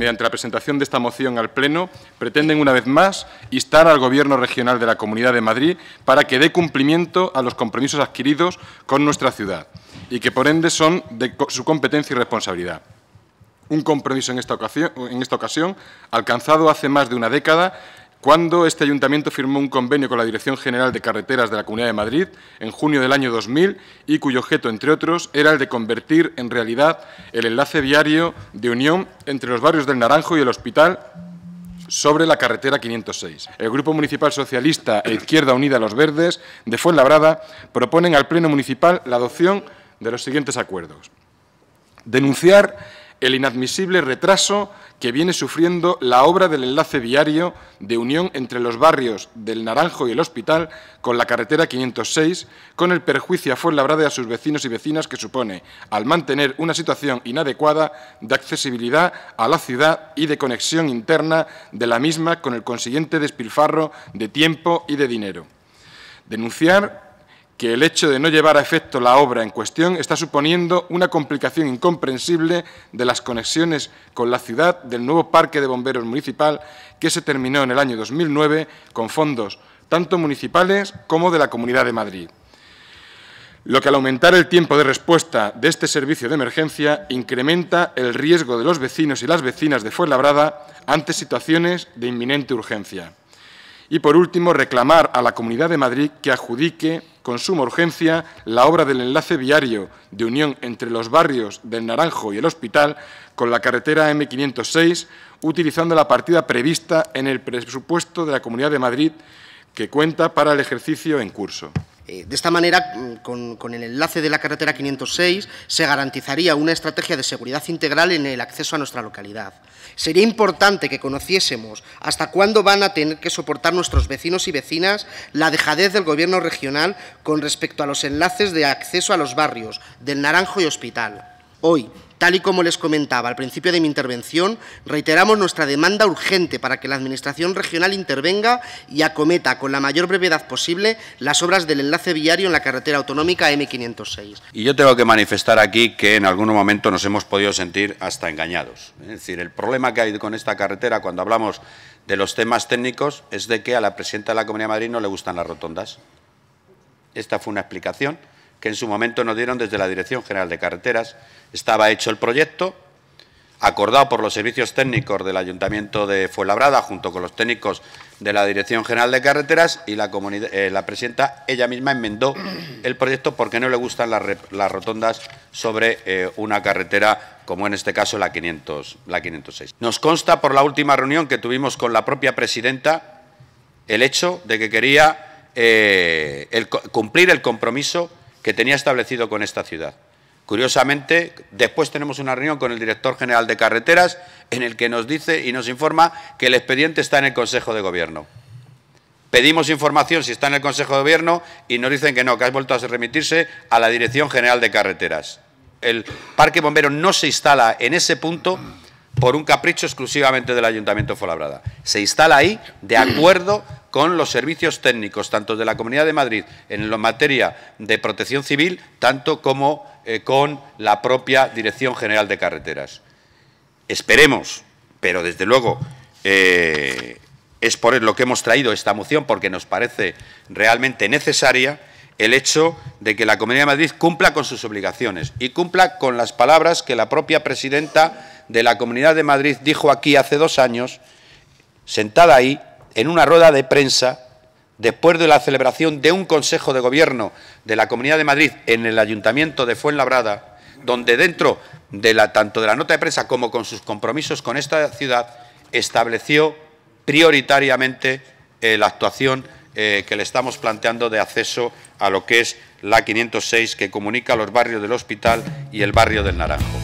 mediante la presentación de esta moción al Pleno, pretenden una vez más instar al Gobierno regional de la Comunidad de Madrid para que dé cumplimiento a los compromisos adquiridos con nuestra ciudad y que, por ende, son de su competencia y responsabilidad. Un compromiso en esta ocasión alcanzado hace más de una década, cuando este ayuntamiento firmó un convenio con la Dirección General de Carreteras de la Comunidad de Madrid en junio del año 2000 y cuyo objeto, entre otros, era el de convertir en realidad el enlace viario de unión entre los barrios del Naranjo y el Hospital sobre la carretera 506. El Grupo Municipal Socialista e Izquierda Unida a los Verdes de Fuenlabrada proponen al Pleno Municipal la adopción de los siguientes acuerdos. Denunciar el inadmisible retraso que viene sufriendo la obra del enlace viario de unión entre los barrios del Naranjo y el Hospital con la carretera 506, con el perjuicio a Fuenlabrada y a sus vecinos y vecinas que supone, al mantener una situación inadecuada de accesibilidad a la ciudad y de conexión interna de la misma, con el consiguiente despilfarro de tiempo y de dinero. Denunciar que el hecho de no llevar a efecto la obra en cuestión está suponiendo una complicación incomprensible de las conexiones con la ciudad del nuevo Parque de Bomberos Municipal, que se terminó en el año 2009 con fondos tanto municipales como de la Comunidad de Madrid, lo que, al aumentar el tiempo de respuesta de este servicio de emergencia, incrementa el riesgo de los vecinos y las vecinas de Fuenlabrada ante situaciones de inminente urgencia. Y, por último, reclamar a la Comunidad de Madrid que adjudique con suma urgencia la obra del enlace viario de unión entre los barrios del Naranjo y el Hospital con la carretera M506, utilizando la partida prevista en el presupuesto de la Comunidad de Madrid que cuenta para el ejercicio en curso. De esta manera, con el enlace de la carretera 506, se garantizaría una estrategia de seguridad integral en el acceso a nuestra localidad. Sería importante que conociésemos hasta cuándo van a tener que soportar nuestros vecinos y vecinas la dejadez del Gobierno regional con respecto a los enlaces de acceso a los barrios del Naranjo y Hospital. Hoy, tal y como les comentaba al principio de mi intervención, reiteramos nuestra demanda urgente para que la Administración regional intervenga y acometa con la mayor brevedad posible las obras del enlace viario en la carretera autonómica M506. Y yo tengo que manifestar aquí que en algún momento nos hemos podido sentir hasta engañados. Es decir, el problema que hay con esta carretera cuando hablamos de los temas técnicos es de que a la presidenta de la Comunidad de Madrid no le gustan las rotondas. Esta fue una explicación que en su momento nos dieron desde la Dirección General de Carreteras. Estaba hecho el proyecto, acordado por los servicios técnicos del Ayuntamiento de Fuenlabrada, junto con los técnicos de la Dirección General de Carreteras, y la presidenta ella misma enmendó el proyecto porque no le gustan las rotondas sobre una carretera como en este caso la 506. Nos consta por la última reunión que tuvimos con la propia presidenta el hecho de que quería cumplir el compromiso que tenía establecido con esta ciudad. Curiosamente, después tenemos una reunión con el director general de Carreteras en el que nos dice y nos informa que el expediente está en el Consejo de Gobierno. Pedimos información si está en el Consejo de Gobierno y nos dicen que no, que ha vuelto a remitirse a la Dirección General de Carreteras. El Parque Bombero no se instala en ese punto por un capricho exclusivamente del Ayuntamiento de Fuenlabrada. Se instala ahí de acuerdo con los servicios técnicos, tanto de la Comunidad de Madrid en materia de protección civil, tanto como con la propia Dirección General de Carreteras. Esperemos, pero desde luego es por lo que hemos traído esta moción, porque nos parece realmente necesaria, el hecho de que la Comunidad de Madrid cumpla con sus obligaciones y cumpla con las palabras que la propia presidenta de la Comunidad de Madrid dijo aquí hace 2 años, sentada ahí, en una rueda de prensa, después de la celebración de un Consejo de Gobierno de la Comunidad de Madrid en el Ayuntamiento de Fuenlabrada, donde dentro de tanto de la nota de prensa como con sus compromisos con esta ciudad, estableció prioritariamente la actuación que le estamos planteando de acceso a lo que es la 506, que comunica los barrios del Hospital y el barrio del Naranjo.